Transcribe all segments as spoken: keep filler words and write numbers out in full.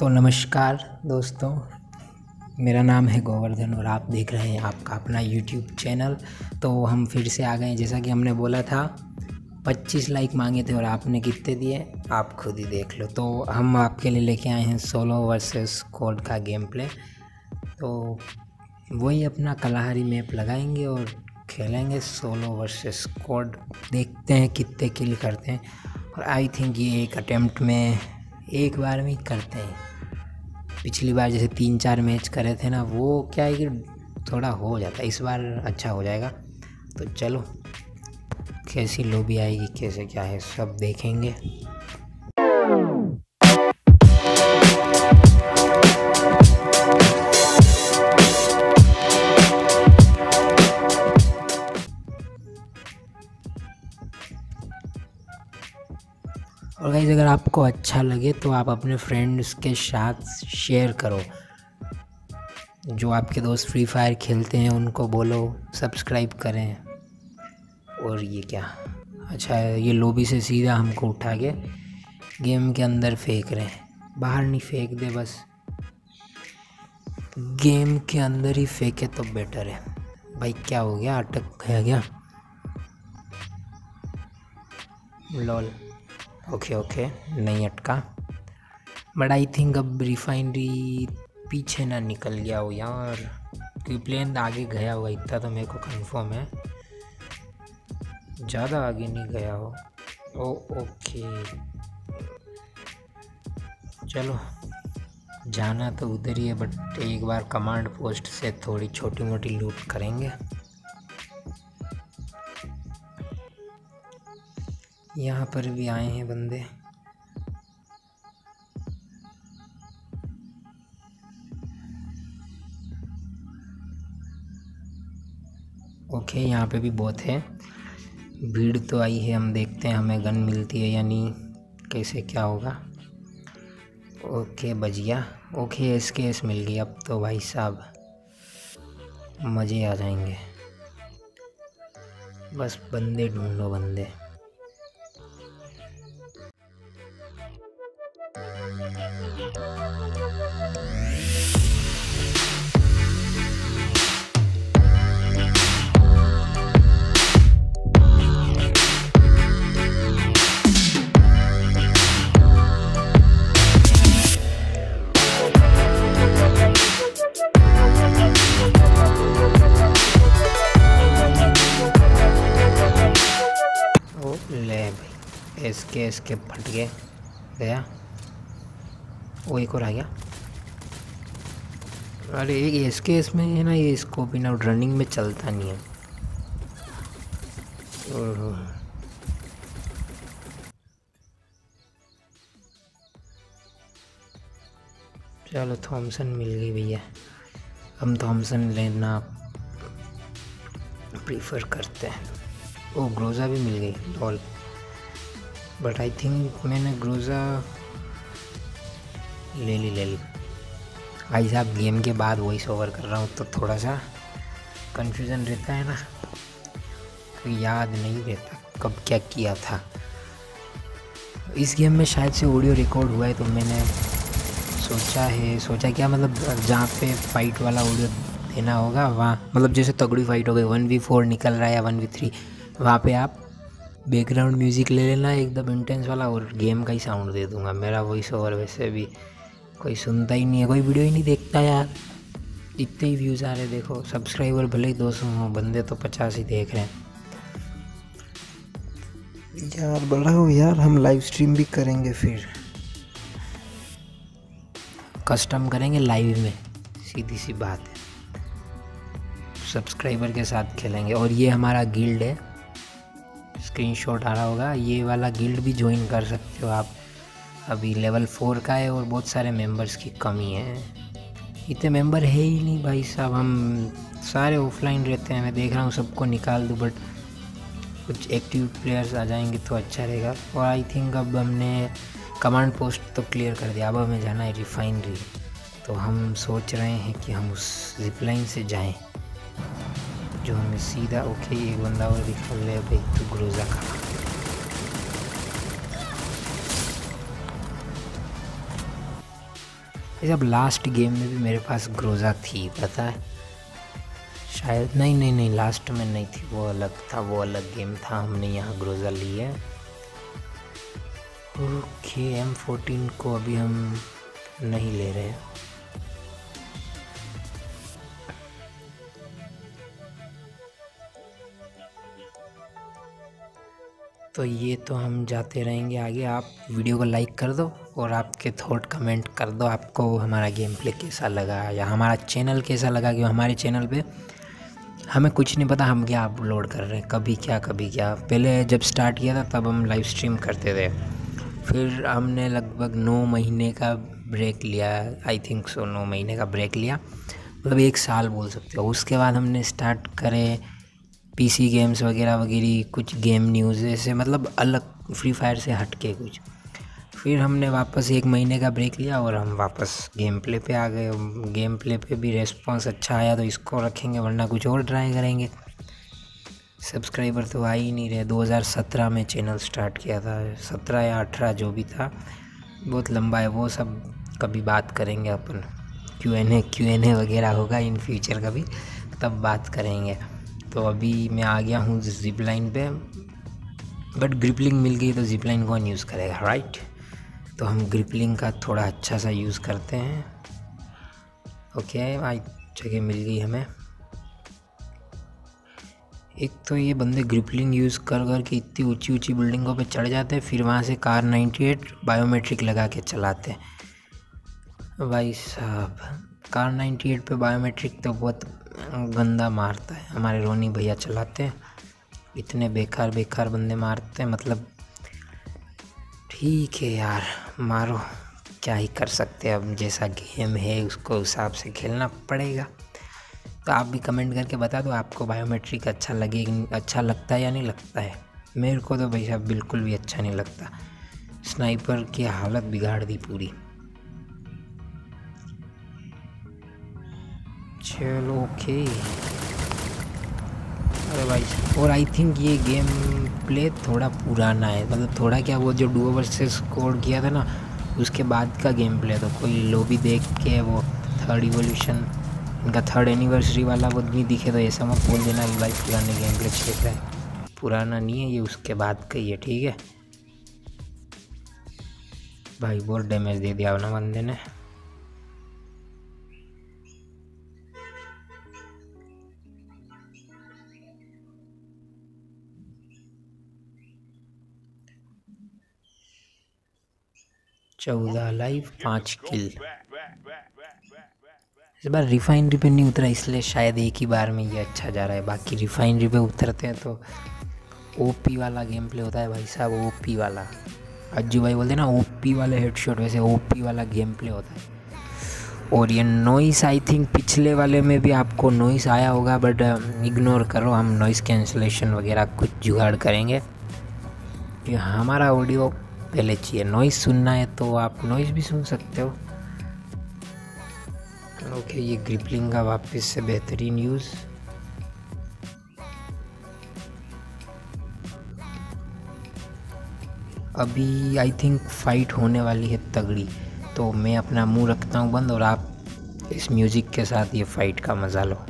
तो नमस्कार दोस्तों, मेरा नाम है गोवर्धन और आप देख रहे हैं आपका अपना यूट्यूब चैनल। तो हम फिर से आ गए हैं। जैसा कि हमने बोला था पच्चीस लाइक मांगे थे और आपने कितने दिए आप खुद ही देख लो। तो हम आपके लिए लेके आए हैं सोलो वर्सेस स्क्वाड का गेम प्ले। तो वही अपना कलाहारी मैप लगाएंगे और खेलेंगे सोलो वर्सेस स्क्वाड। देखते हैं कितने किल करते हैं। और आई थिंक ये एक अटैम्प्ट में एक बार में करते हैं। पिछली बार जैसे तीन चार मैच करे थे ना, वो क्या है कि थोड़ा हो जाता है। इस बार अच्छा हो जाएगा। तो चलो कैसी लॉबी आएगी, कैसे क्या है, सब देखेंगे। और गाइस अगर आपको अच्छा लगे तो आप अपने फ्रेंड्स के साथ शेयर करो। जो आपके दोस्त फ्री फायर खेलते हैं उनको बोलो सब्सक्राइब करें। और ये क्या अच्छा है, ये लॉबी से सीधा हमको उठा के गेम के अंदर फेंक रहे हैं। बाहर नहीं फेंक दे, बस गेम के अंदर ही फेंके तो बेटर है। भाई क्या हो गया, अटक गया क्या? लॉल ओके ओके, नहीं अटका। बट आई थिंक अब रिफाइनरी पीछे ना निकल गया हो यार, क्योंकि प्लेन आगे गया हुआ इतना तो मेरे को कंफर्म है, ज़्यादा आगे नहीं गया हो। ओ ओके, चलो जाना तो उधर ही है। बट एक बार कमांड पोस्ट से थोड़ी छोटी मोटी लूट करेंगे। यहाँ पर भी आए हैं बंदे। ओके, यहाँ पे भी बहुत है, भीड़ तो आई है। हम देखते हैं हमें गन मिलती है यानी कैसे क्या होगा। ओके बज गया। ओके एस के एस मिल गई। अब तो भाई साहब मज़े आ जाएंगे। बस बंदे ढूंढो, बंदे। इसके इसके फट गए गया। वो एक और आ गया। अरे इसके इसमें है ना, ये इसको भी ना रनिंग में चलता नहीं है। चलो थॉमसन मिल गई भैया। हम थॉमसन लेना प्रीफर करते हैं। ओ ग्रोजा भी मिल गई, डॉल। बट आई थिंक मैंने ग्रोजा ले ली ले ली भाई साहब। गेम के बाद वॉइस ओवर कर रहा हूँ तो थोड़ा सा कंफ्यूजन रहता है ना, तो याद नहीं रहता कब क्या किया था। इस गेम में शायद से ऑडियो रिकॉर्ड हुआ है तो मैंने सोचा है, सोचा क्या मतलब जहाँ पे फाइट वाला ऑडियो देना होगा वहाँ, मतलब जैसे तगड़ी फाइट हो गई, वन वी फोर निकल रहा है या वन वी थ्री, वहाँ पर आप बैकग्राउंड म्यूज़िक ले लेना एकदम इंटेंस वाला और गेम का ही साउंड दे दूंगा। मेरा वॉइस ओवर वैसे भी कोई सुनता ही नहीं है, कोई वीडियो ही नहीं देखता यार। इतने ही व्यूज़ आ रहे, देखो। सब्सक्राइबर भले ही दो सौ हो, बंदे तो पचास ही देख रहे हैं यार। बढ़ाओ यार, हम लाइव स्ट्रीम भी करेंगे, फिर कस्टम करेंगे लाइव में, सीधी सी बात है। सब्सक्राइबर के साथ खेलेंगे। और ये हमारा गिल्ड है, स्क्रीनशॉट आ रहा होगा। ये वाला गिल्ड भी ज्वाइन कर सकते हो आप। अभी लेवल फोर का है और बहुत सारे मेंबर्स की कमी है, इतने मेंबर है ही नहीं भाई साहब। हम सारे ऑफलाइन रहते हैं, मैं देख रहा हूँ सबको निकाल दूँ, बट कुछ एक्टिव प्लेयर्स आ जाएंगे तो अच्छा रहेगा। और आई थिंक अब हमने कमांड पोस्ट तो क्लियर कर दिया। अब हमें जाना है रिफाइनरी, तो हम सोच रहे हैं कि हम उस जिपलाइन से जाएँ जो हमें सीधा। ओके एक बंदा और निकल रहा है भाई, तो ग्रोजा का जब लास्ट गेम में भी मेरे पास ग्रोजा थी, पता है, शायद नहीं नहीं नहीं लास्ट में नहीं थी, वो अलग था, वो अलग गेम था, हमने यहाँ ग्रोजा ली है। ओके, एम फोर्टीन को अभी हम नहीं ले रहे हैं। तो ये तो हम जाते रहेंगे आगे। आप वीडियो को लाइक कर दो और आपके थॉट कमेंट कर दो, आपको हमारा गेम प्ले कैसा लगा या हमारा चैनल कैसा लगा, कि हमारे चैनल पे हमें कुछ नहीं पता हम क्या अपलोड कर रहे हैं, कभी क्या कभी क्या। पहले जब स्टार्ट किया था तब हम लाइव स्ट्रीम करते थे, फिर हमने लगभग नौ महीने का ब्रेक लिया, आई थिंक सो नौ महीने का ब्रेक लिया, मतलब एक साल बोल सकते हो। उसके बाद हमने स्टार्ट करे पीसी गेम्स वगैरह वगैरह, कुछ गेम न्यूज़ ऐसे, मतलब अलग फ्री फायर से हटके कुछ। फिर हमने वापस एक महीने का ब्रेक लिया और हम वापस गेम प्ले पे आ गए। गेम प्ले पे भी रेस्पॉन्स अच्छा आया तो इसको रखेंगे, वरना कुछ और ट्राई करेंगे। सब्सक्राइबर तो आ ही नहीं रहे। दो हज़ार सत्रह में चैनल स्टार्ट किया था, सत्रह या अठारह जो भी था, बहुत लंबा है, वो सब कभी बात करेंगे अपन। Q N A Q N A वगैरह होगा इन फ्यूचर कभी, तब बात करेंगे। तो अभी मैं आ गया हूँ जिप लाइन पे, बट ग्रिपलिंग मिल गई तो जिप लाइन कौन यूज़ करेगा, राइट। तो हम ग्रिपलिंग का थोड़ा अच्छा सा यूज़ करते हैं। ओके, आज जगह मिल गई हमें। एक तो ये बंदे ग्रिपलिंग यूज़ कर कर के इतनी ऊंची ऊंची बिल्डिंगों पे चढ़ जाते हैं, फिर वहाँ से कार अट्ठानवे बायोमेट्रिक लगा के चलाते हैं। भाई साहब, कार अट्ठानवे पे बायोमेट्रिक तो बहुत गंदा मारता है। हमारे रोनी भैया चलाते हैं, इतने बेकार बेकार बंदे मारते हैं, मतलब ठीक है यार, मारो, क्या ही कर सकते हैं। अब जैसा गेम है उसको हिसाब से खेलना पड़ेगा। तो आप भी कमेंट करके बता दो आपको बायोमेट्रिक अच्छा लगे, अच्छा लगता है या नहीं लगता है। मेरे को तो भाई साहब बिल्कुल भी अच्छा नहीं लगता, स्नाइपर की हालत बिगाड़ दी पूरी। चलो ओके, अरे भाई। और आई थिंक ये गेम प्ले थोड़ा पुराना है, मतलब थोड़ा क्या, वो जो डुओ वर्सेस स्क्वाड किया था ना, उसके बाद का गेम प्ले। तो कोई लोबी देख के वो थर्ड इवोल्यूशन, इनका थर्ड एनिवर्सरी वाला वो नहीं दिखे तो ऐसा मत बोल देना कि भाई पुराने गेम प्ले चल रहा है। पुराना नहीं है ये, उसके बाद का ही है, ठीक है भाई। बहुत डैमेज दे दिया ना बंदे ने। चौदह लाइव, पाँच किल। इस बार रिफाइनरी पे नहीं उतरा, इसलिए शायद एक ही बार में ये अच्छा जा रहा है। बाकी रिफाइनरी पे उतरते हैं तो ओपी वाला गेम प्ले होता है भाई साहब, ओपी वाला। अज्जू भाई बोलते हैं ना ओपी वाले हेडशॉट, वैसे ओपी वाला गेम प्ले होता है। और ये नॉइस, आई थिंक पिछले वाले में भी आपको नॉइस आया होगा, बट इग्नोर करो, हम नॉइस कैंसलेशन वगैरह कुछ जुगाड़ करेंगे। ये हमारा ऑडियो पहले चाहिए, नॉइस सुनना है तो आप नॉइस भी सुन सकते हो। ओके, ये ग्रिपलिंग का वापस से बेहतरीन यूज़। अभी आई थिंक फाइट होने वाली है तगड़ी, तो मैं अपना मुंह रखता हूँ बंद और आप इस म्यूज़िक के साथ ये फाइट का मज़ा लो।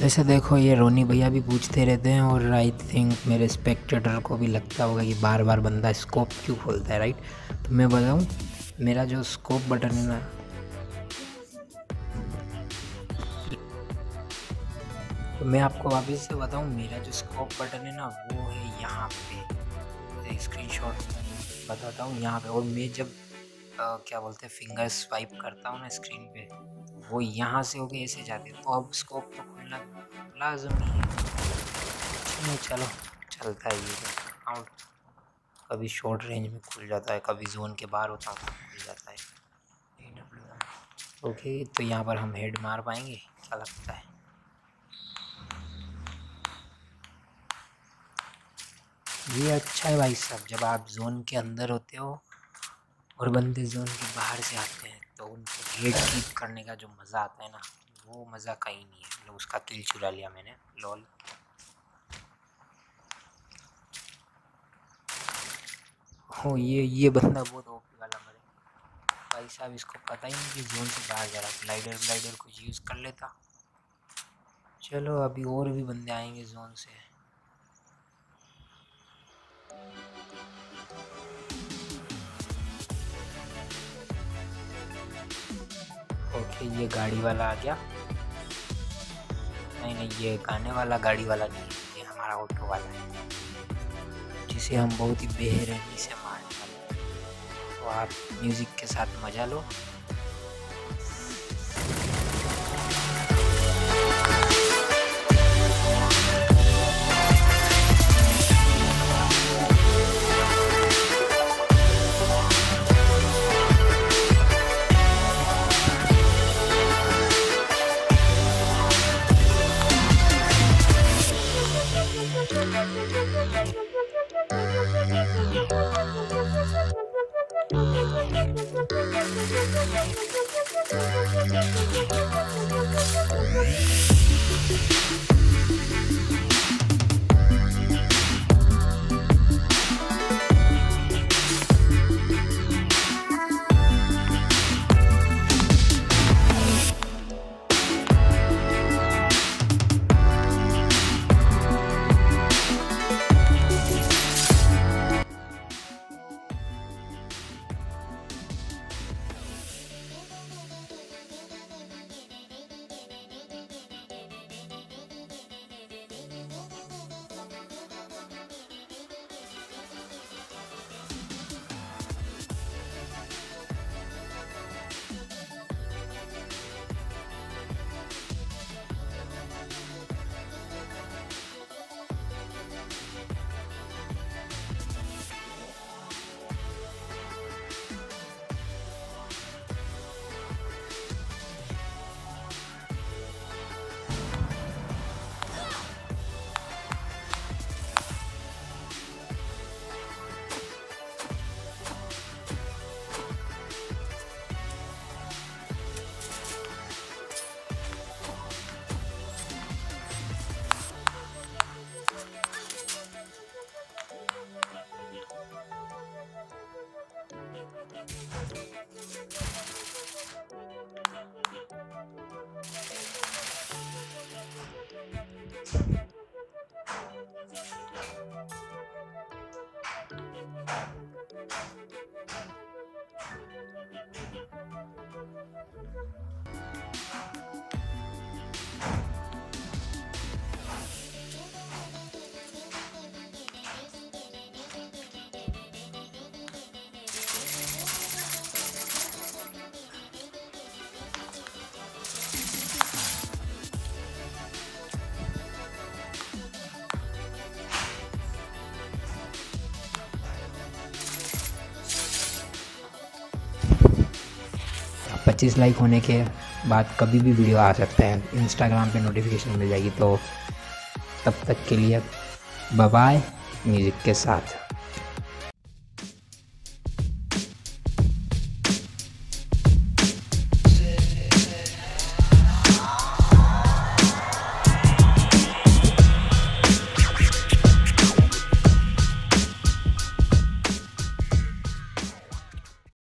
जैसे देखो ये रोनी भैया भी पूछते रहते हैं और आई थिंक मेरे स्पेक्टेटर को भी लगता होगा कि बार बार बंदा स्कोप क्यों खोलता है, राइट। तो मैं बताऊँ, मेरा जो स्कोप बटन है ना, तो मैं आपको वापस से बताऊँ, मेरा जो स्कोप बटन है ना वो है यहाँ पे, स्क्रीनशॉट बताता हूँ यहाँ पे। और मैं जब आ, क्या बोलते हैं फिंगर स्वाइप करता हूँ ना स्क्रीन पे, वो यहाँ से होके ऐसे जाते, तो अब स्कोप तो खुलना लाजमी है। नहीं चलो चलता है ये आउट, कभी शॉर्ट रेंज में खुल जाता है, कभी जोन के बाहर होता है खुल जाता है। ओके तो यहाँ पर हम हेड मार पाएंगे, क्या लगता है? ये अच्छा है भाई साहब, जब आप जोन के अंदर होते हो और बंदे जोन के बाहर से आते हैं तो उनको गेट कीप करने का जो मज़ा आता है ना, वो मज़ा कहीं नहीं है। लो उसका किल चुरा लिया मैंने, लॉल। हो ये ये बंदा बहुत ओपी वाला मरे भाई साहब, इसको पता ही नहीं कि जोन से बाहर जा रहा। ग्लाइडर ग्लाइडर कुछ यूज़ कर लेता। चलो अभी और भी बंदे आएंगे जोन से। ओके ये गाड़ी वाला आ गया, नहीं नहीं ये गाने वाला गाड़ी वाला नहीं है, ये हमारा ऑटो वाला है जिसे हम बहुत ही बेरहमी से मारने वाले हैं। तो आप म्यूज़िक के साथ मज़ा लो। पच्चीस लाइक होने के बाद कभी भी वीडियो आ सकता है, इंस्टाग्राम पे नोटिफिकेशन मिल जाएगी। तो तब तक के लिए बाय बाय म्यूज़िक के साथ।